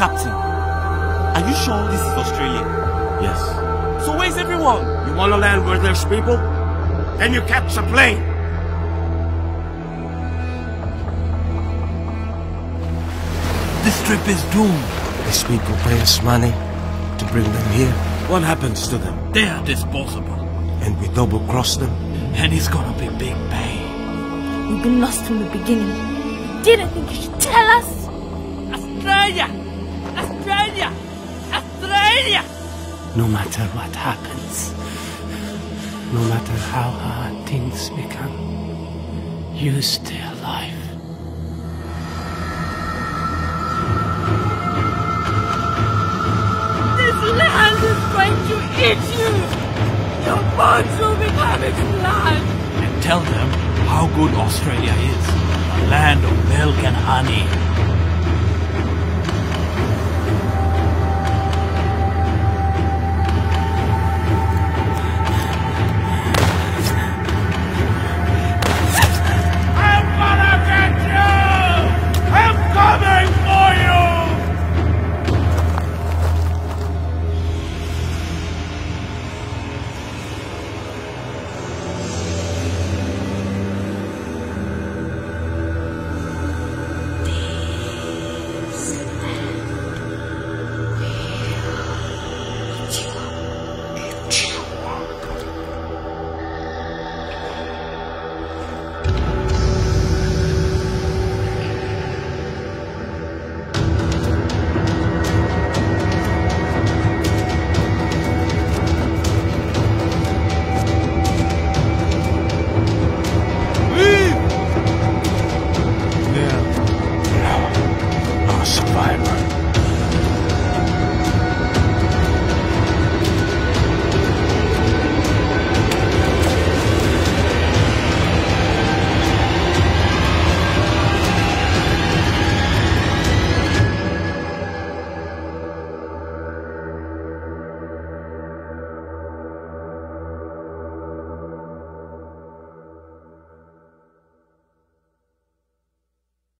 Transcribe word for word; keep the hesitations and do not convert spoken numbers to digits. Captain, are you sure this is Australia? Yes. So where's everyone? You want to land where there's people? Then you catch a plane. This trip is doomed. These people pay us money to bring them here. What happens to them? They are disposable. And we double-cross them? And it's gonna be big pain. We've been lost from the beginning. You didn't think you should tell us? Australia! Australia! Australia! No matter what happens, no matter how hard things become, you stay alive. Land is going to eat you! Your bones will become its blood! And tell them how good Australia is. A land of milk and honey.